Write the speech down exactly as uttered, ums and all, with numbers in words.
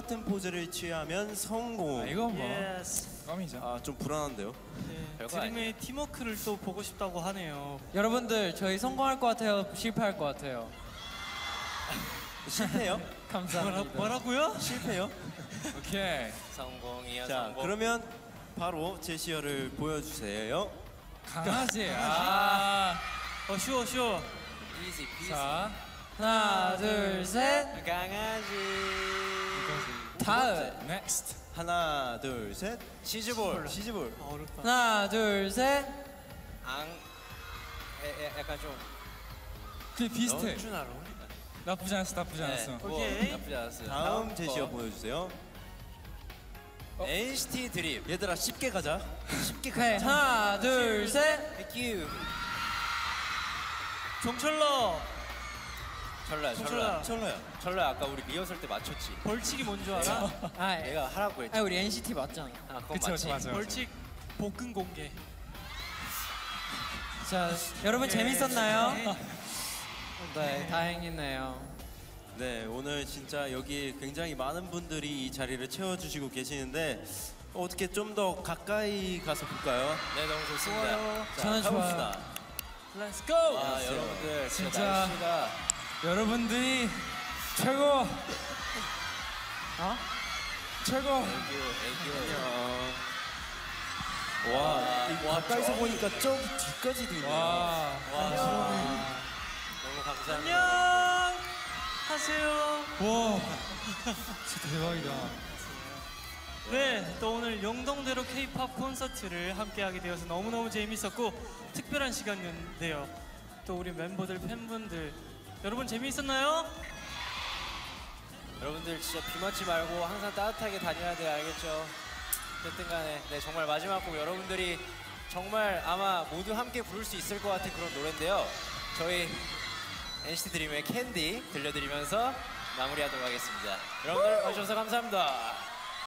똑같은 포즈를 취하면 성공. 아, 이건 뭐 껌이죠. 아, 좀 불안한데요. 네, 드림의 팀워크를 또 보고 싶다고 하네요. 여러분들 저희 성공할 것 같아요? 실패할 것 같아요? 실패요? 감사합니다. 뭐라, 뭐라고요? 실패요? 오케이. 성공이요. 자, 성공. 그러면 바로 제시어를 보여주세요. 강아지. 아, 어, 쉬워 쉬워. Easy, easy. 자, 하나, 둘, 셋. 강아지. 다음. Next. 하나, 둘, 셋. 치즈볼. 치즈볼. 아, 어렵다. 하나, 둘, 셋. 앙. 에, 에, 약간 좀. 되게 비슷해. 나쁘지 않았어, 나쁘지 않았어. 네. 오케이. 오, 나쁘지 않았어요. 다음 제시어 보여주세요. 어? 엔시티 드림. 얘들아 쉽게 가자. 쉽게 가자. 네. 하나, 둘, 셋. 백규. 정철러. 철러야, 철러야, 철러야. 철러야, 아까 우리 리허설 때 맞췄지. 벌칙이 뭔 줄 알아? 아, 내가 하라고 했지. 아, 우리 엔시티 맞잖아. 아, 그건 그치, 맞지. 맞아, 맞아. 벌칙 복근 공개. 자, 여러분 재밌었나요? 네, 다행이네요. 네, 오늘 진짜 여기 굉장히 많은 분들이 이 자리를 채워주시고 계시는데 어떻게 좀 더 가까이 가서 볼까요? 네, 너무 좋습니다. 좋아요. 자, 저는 가봅시다. 좋아요. Let's go! 아, 여러분들 진짜 날씨가... 여러분들이 최고! 어? 최고! 애교, 애교. 와, 와, 가까이서 와, 보니까 저기 뒤까지도 있네요. 와, 와, 안녕. 너무 감사합니다. 안녕! 하세요. 와, 진짜 대박이다. 네, 또 오늘 영동대로 K-팝 콘서트를 함께하게 되어서 너무너무 재밌었고 특별한 시간이었는데요. 또 우리 멤버들, 팬분들 여러분 재미있었나요? 여러분들 진짜 비 맞지 말고 항상 따뜻하게 다녀야 돼요. 알겠죠? 어쨌든 간에 네, 정말 마지막 곡 여러분들이 정말 아마 모두 함께 부를 수 있을 것 같은 그런 노래인데요. 저희 엔시티 드림의 캔디 들려드리면서 마무리하도록 하겠습니다. 여러분들 와주셔서 감사합니다.